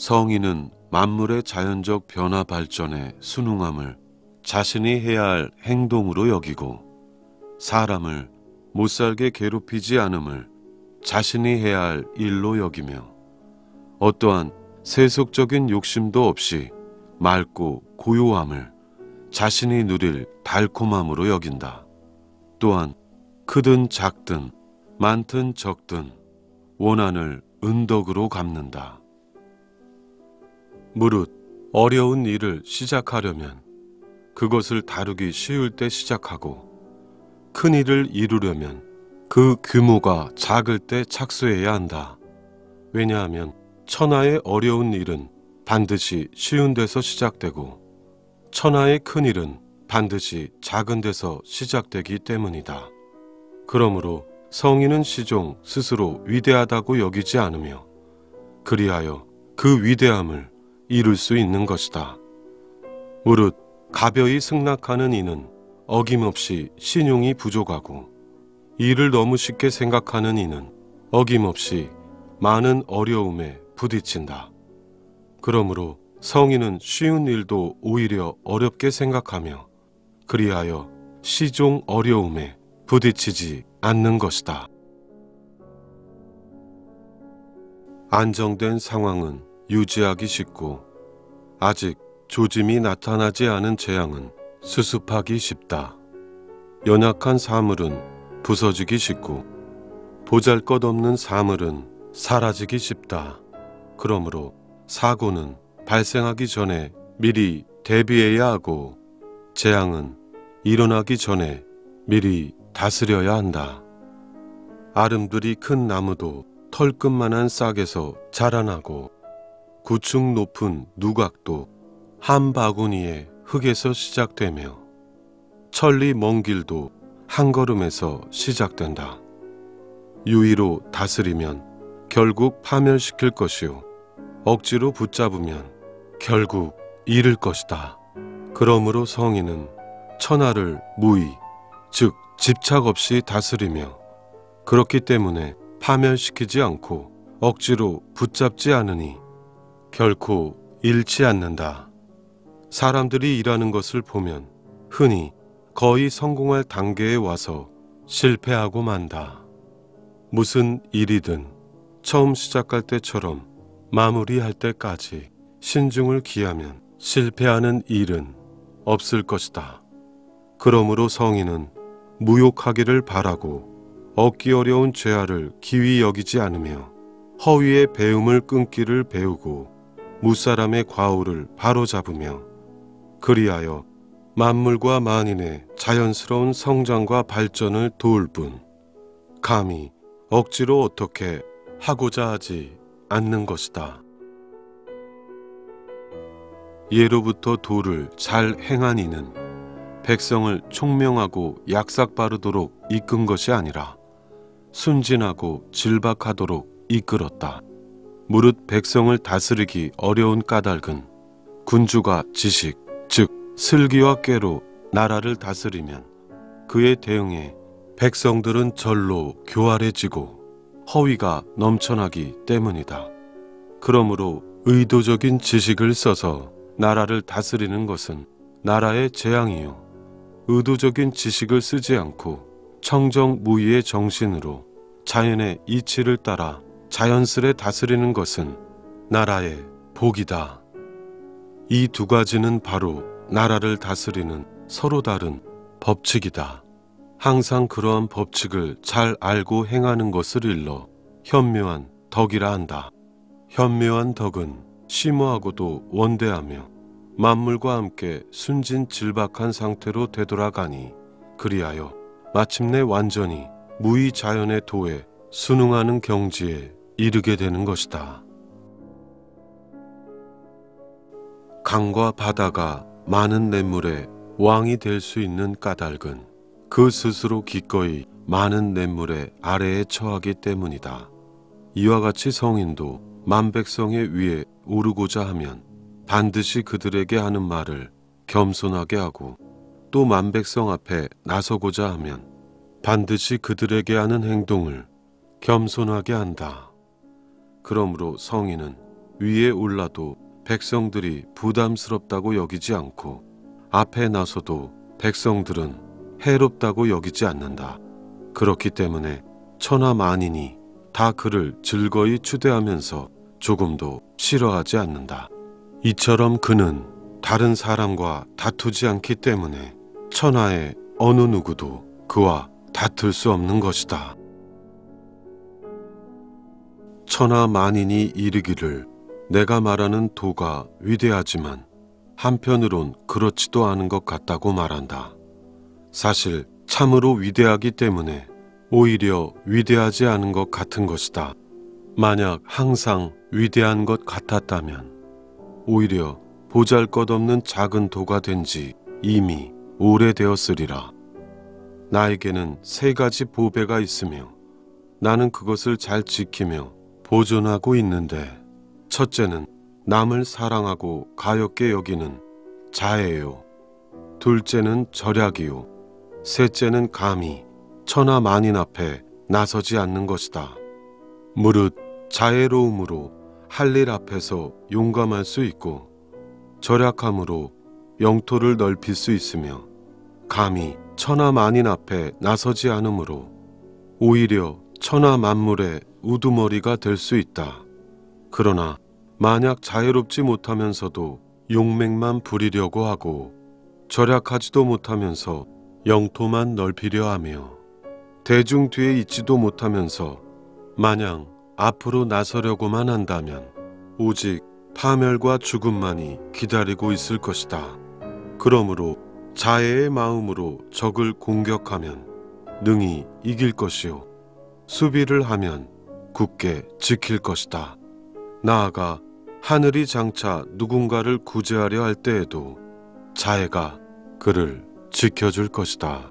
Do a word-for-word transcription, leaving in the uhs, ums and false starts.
성인은 만물의 자연적 변화 발전의 순응함을 자신이 해야 할 행동으로 여기고 사람을 못살게 괴롭히지 않음을 자신이 해야 할 일로 여기며 어떠한 세속적인 욕심도 없이 맑고 고요함을 자신이 누릴 달콤함으로 여긴다. 또한 크든 작든 많든 적든 원한을 은덕으로 갚는다. 무릇 어려운 일을 시작하려면 그것을 다루기 쉬울 때 시작하고 큰 일을 이루려면 그 규모가 작을 때 착수해야 한다. 왜냐하면 천하의 어려운 일은 반드시 쉬운 데서 시작되고 천하의 큰 일은 반드시 작은 데서 시작되기 때문이다. 그러므로 성인은 시종 스스로 위대하다고 여기지 않으며 그리하여 그 위대함을 이룰 수 있는 것이다. 무릇 가벼이 승낙하는 이는 어김없이 신용이 부족하고 이를 너무 쉽게 생각하는 이는 어김없이 많은 어려움에 부딪힌다. 그러므로 성인은 쉬운 일도 오히려 어렵게 생각하며 그리하여 시종 어려움에 부딪히지 않는 것이다. 안정된 상황은 유지하기 쉽고 아직 조짐이 나타나지 않은 재앙은 수습하기 쉽다. 연약한 사물은 부서지기 쉽고 보잘것없는 사물은 사라지기 쉽다. 그러므로 사고는 발생하기 전에 미리 대비해야 하고 재앙은 일어나기 전에 미리 다스려야 한다. 아름드리 큰 나무도 털끝만한 싹에서 자라나고 구층 높은 누각도 한 바구니의 흙에서 시작되며 천리 먼 길도 한 걸음에서 시작된다. 유의로 다스리면 결국 파멸시킬 것이요 억지로 붙잡으면 결국 잃을 것이다. 그러므로 성인은 천하를 무의, 즉 집착 없이 다스리며 그렇기 때문에 파멸시키지 않고 억지로 붙잡지 않으니 결코 잃지 않는다. 사람들이 일하는 것을 보면 흔히 거의 성공할 단계에 와서 실패하고 만다. 무슨 일이든 처음 시작할 때처럼 마무리할 때까지 신중을 기하면 실패하는 일은 없을 것이다. 그러므로 성인은 무욕하기를 바라고 얻기 어려운 죄아를 기휘 여기지 않으며 허위의 배움을 끊기를 배우고 무사람의 과오를 바로잡으며 그리하여 만물과 만인의 자연스러운 성장과 발전을 도울 뿐 감히 억지로 어떻게 하고자 하지 않는 것이다. 예로부터 도를 잘 행한 이는 백성을 총명하고 약삭빠르도록 이끈 것이 아니라 순진하고 질박하도록 이끌었다. 무릇 백성을 다스리기 어려운 까닭은 군주가 지식, 즉 슬기와 꾀로 나라를 다스리면 그에 대응해 백성들은 절로 교활해지고 허위가 넘쳐나기 때문이다. 그러므로 의도적인 지식을 써서 나라를 다스리는 것은 나라의 재앙이요 의도적인 지식을 쓰지 않고 청정무의의 정신으로 자연의 이치를 따라 자연스레 다스리는 것은 나라의 복이다. 이 두 가지는 바로 나라를 다스리는 서로 다른 법칙이다. 항상 그러한 법칙을 잘 알고 행하는 것을 일러 현묘한 덕이라 한다. 현묘한 덕은 심오하고도 원대하며 만물과 함께 순진질박한 상태로 되돌아가니 그리하여 마침내 완전히 무의 자연의 도에 순응하는 경지에 이르게 되는 것이다. 강과 바다가 많은 냇물의 왕이 될 수 있는 까닭은 그 스스로 기꺼이 많은 냇물의 아래에 처하기 때문이다. 이와 같이 성인도 만백성의 위에 오르고자 하면 반드시 그들에게 하는 말을 겸손하게 하고 또 만백성 앞에 나서고자 하면 반드시 그들에게 하는 행동을 겸손하게 한다. 그러므로 성인은 위에 올라도 백성들이 부담스럽다고 여기지 않고 앞에 나서도 백성들은 해롭다고 여기지 않는다. 그렇기 때문에 천하 만인이 다 그를 즐거이 추대하면서 조금도 싫어하지 않는다. 이처럼 그는 다른 사람과 다투지 않기 때문에 천하의 어느 누구도 그와 다툴 수 없는 것이다. 천하 만인이 이르기를 내가 말하는 도가 위대하지만 한편으론 그렇지도 않은 것 같다고 말한다. 사실 참으로 위대하기 때문에 오히려 위대하지 않은 것 같은 것이다. 만약 항상 위대한 것 같았다면 오히려 보잘것없는 작은 도가 된 지 이미 오래되었으리라. 나에게는 세 가지 보배가 있으며 나는 그것을 잘 지키며 보존하고 있는데, 첫째는 남을 사랑하고 가엾게 여기는 자애요, 둘째는 절약이요, 셋째는 감히 천하 만인 앞에 나서지 않는 것이다. 무릇 자애로움으로 할 일 앞에서 용감할 수 있고, 절약함으로 영토를 넓힐 수 있으며, 감히 천하 만인 앞에 나서지 않으므로 오히려 천하 만물의 우두머리가 될 수 있다. 그러나 만약 자애롭지 못하면서도 용맹만 부리려고 하고 절약하지도 못하면서 영토만 넓히려 하며 대중 뒤에 있지도 못하면서 마냥 앞으로 나서려고만 한다면 오직 파멸과 죽음만이 기다리고 있을 것이다. 그러므로 자애의 마음으로 적을 공격하면 능히 이길 것이요, 수비를 하면 굳게 지킬 것이다. 나아가 하늘이 장차 누군가를 구제하려 할 때에도 자애가 그를 지켜줄 것이다.